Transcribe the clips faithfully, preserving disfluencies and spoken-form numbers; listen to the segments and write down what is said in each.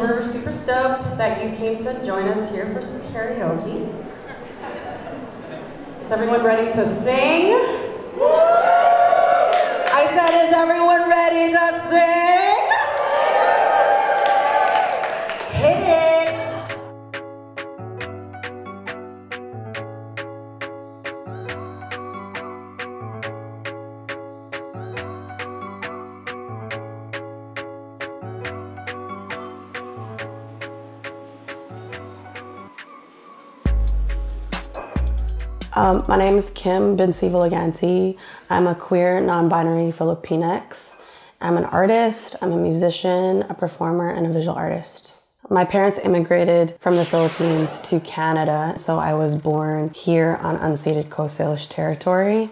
and we're super stoked that you came to join us here for some karaoke. Is everyone ready to sing? I said, is everyone ready to sing? Hit Um, my name is Kim Villagante. I'm a queer, non-binary Filipinx. I'm an artist, I'm a musician, a performer, and a visual artist. My parents immigrated from the Philippines to Canada, so I was born here on unceded Coast Salish territory.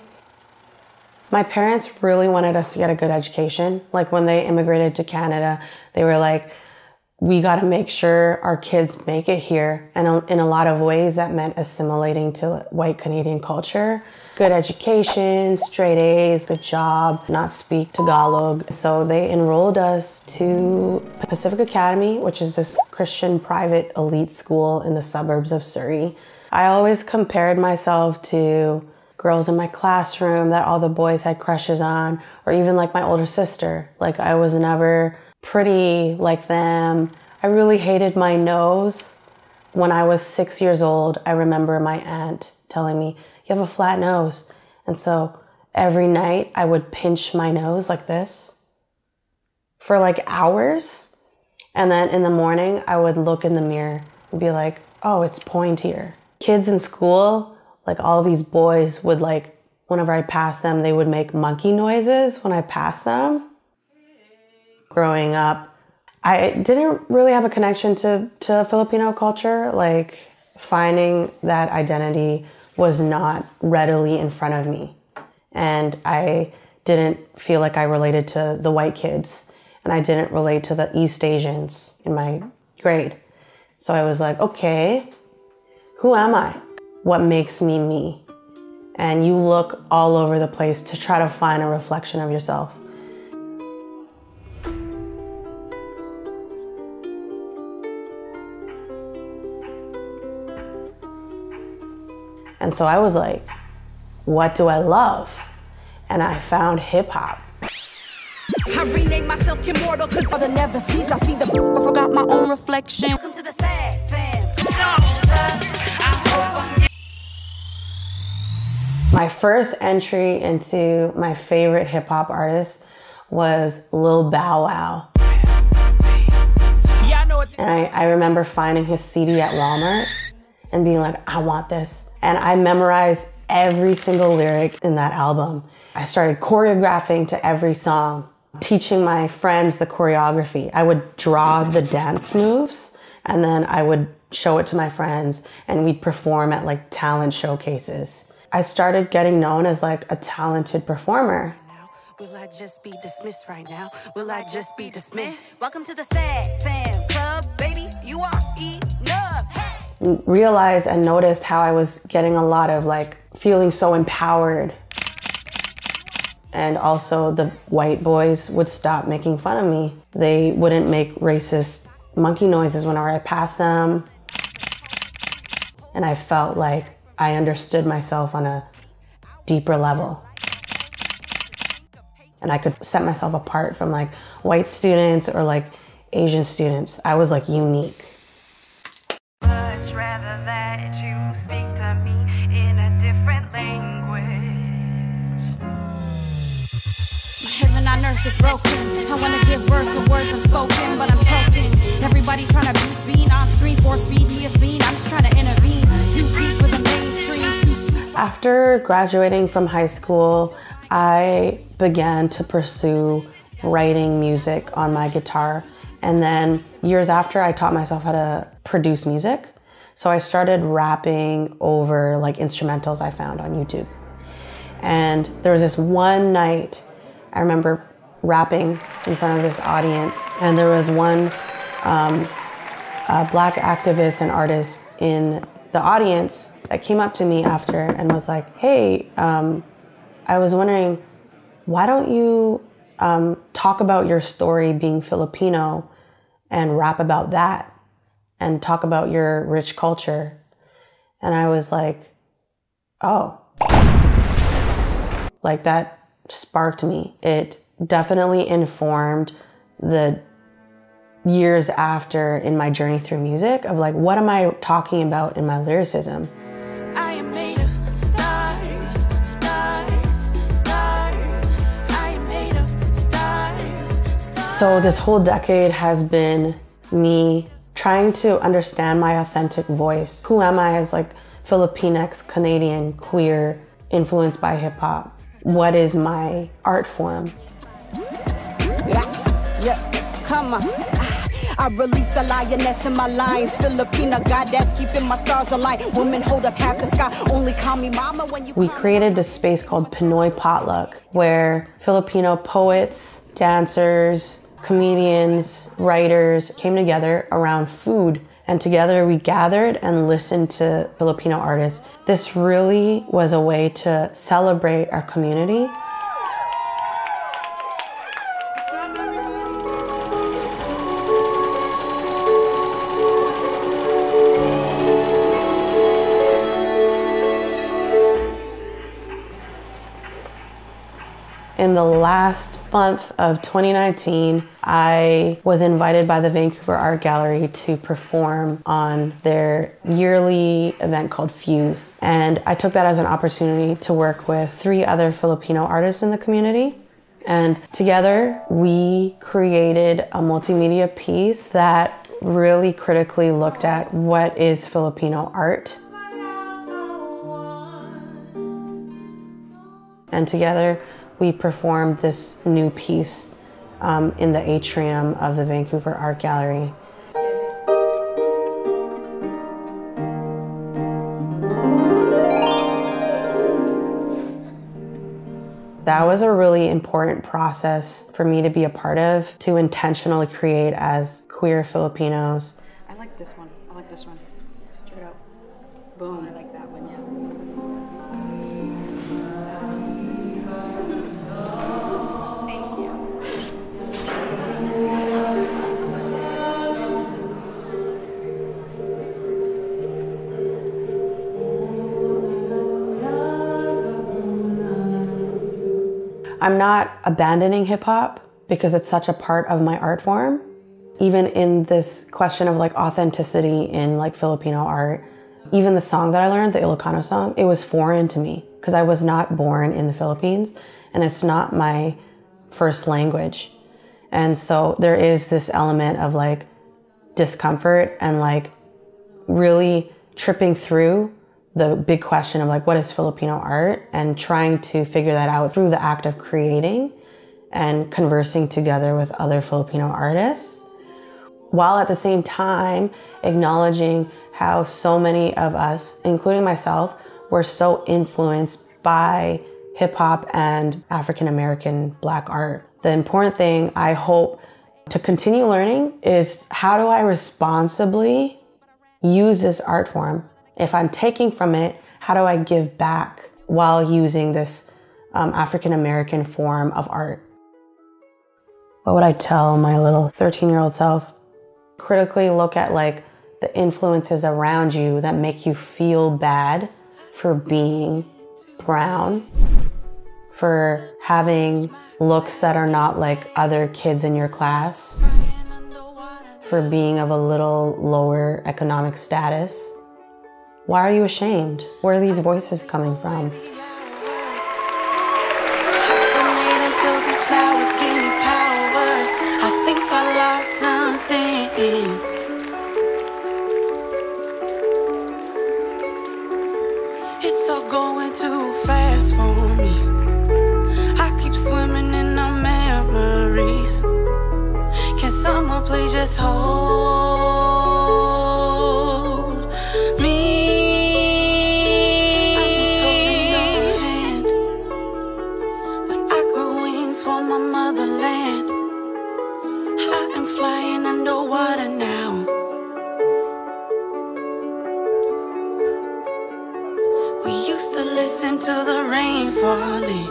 My parents really wanted us to get a good education. Like when they immigrated to Canada, they were like, we got to make sure our kids make it here. And in a lot of ways, that meant assimilating to white Canadian culture. Good education, straight A's, good job, not speak Tagalog. So they enrolled us to Pacific Academy, which is this Christian private elite school in the suburbs of Surrey. I always compared myself to girls in my classroom that all the boys had crushes on, or even like my older sister. Like I was never pretty like them. I really hated my nose. When I was six years old, I remember my aunt telling me, you have a flat nose. And so every night I would pinch my nose like this for like hours. And then in the morning I would look in the mirror and be like, oh, it's pointier. Kids in school, like all these boys would like, whenever I passed them, they would make monkey noises when I passed them. Growing up, I didn't really have a connection to, to Filipino culture. Like finding that identity was not readily in front of me. And I didn't feel like I related to the white kids. And I didn't relate to the East Asians in my grade. So I was like, okay, who am I? What makes me me? And you look all over the place to try to find a reflection of yourself. And so I was like, what do I love? And I found hip hop. I renamed myself Kim Mortal, cause for the never sees, I see the I forgot my own reflection. Welcome to the sad fam. My first entry into my favorite hip hop artist was Lil Bow Wow. Yeah, I know it. And I, I remember finding his C D at Walmart and being like, I want this. And I memorized every single lyric in that album. I started choreographing to every song, teaching my friends the choreography. I would draw the dance moves and then I would show it to my friends and we'd perform at like talent showcases. I started getting known as like a talented performer. Will I just be dismissed right now? Will I just be dismissed? Welcome to the Sad Fam Club, baby. You are enough. Hey. Realized and noticed how I was getting a lot of like feeling so empowered. And also the white boys would stop making fun of me. They wouldn't make racist monkey noises whenever I passed them. And I felt like I understood myself on a deeper level. And I could set myself apart from like white students or like Asian students. I was like unique. Is broken. I want to give birth to words unspoken, but I'm choking. Everybody trying to be seen on screen, force feed me a scene. I'm just trying to intervene. Too deep for the mainstream. After graduating from high school, I began to pursue writing music on my guitar. And then years after, I taught myself how to produce music. So I started rapping over like instrumentals I found on YouTube. And there was this one night, I remember rapping in front of this audience. And there was one um, uh, black activist and artist in the audience that came up to me after and was like, hey, um, I was wondering, why don't you um, talk about your story being Filipino and rap about that and talk about your rich culture. And I was like, oh, like that sparked me. It definitely informed the years after in my journey through music of like, what am I talking about in my lyricism? I am made of stars, stars, stars. I am made of stars, stars. So this whole decade has been me trying to understand my authentic voice. Who am I as like Filipinx, Canadian, queer, influenced by hip hop? What is my art form? Yeah, yeah, come on. I release the lioness in my lines. Filipina goddess keeping my stars alight. Women hold up half the sky. Only call me mama when you. We created this space called Pinoy Potluck, where Filipino poets, dancers, comedians, writers came together around food. And together we gathered and listened to Filipino artists. This really was a way to celebrate our community. In the last month of twenty nineteen, I was invited by the Vancouver Art Gallery to perform on their yearly event called Fuse. And I took that as an opportunity to work with three other Filipino artists in the community. And together we created a multimedia piece that really critically looked at what is Filipino art. And together, we performed this new piece um, in the atrium of the Vancouver Art Gallery. That was a really important process for me to be a part of, to intentionally create as queer Filipinos. I like this one. I like this one. So check it out. Boom. I like that one, yeah. I'm not abandoning hip hop because it's such a part of my art form. Even in this question of like authenticity in like Filipino art, even the song that I learned, the Ilocano song, it was foreign to me because I was not born in the Philippines and it's not my first language. And so there is this element of like discomfort and like really tripping through the big question of like, what is Filipino art? And trying to figure that out through the act of creating and conversing together with other Filipino artists, while at the same time acknowledging how so many of us, including myself, were so influenced by hip hop and African-American Black art. The important thing I hope to continue learning is how do I responsibly use this art form? If I'm taking from it, how do I give back while using this um, African-American form of art? What would I tell my little thirteen-year-old self? Critically look at like the influences around you that make you feel bad for being brown, for having looks that are not like other kids in your class, for being of a little lower economic status. Why are you ashamed? Where are these voices coming from? It's all going too fast for me. I keep swimming in our memories. Can someone please just hold me? Listen to the rain falling,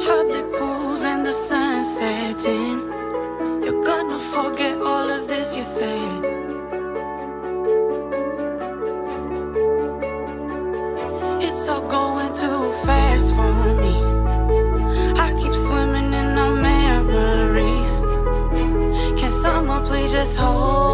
public pools and the sun setting. You're gonna forget all of this whole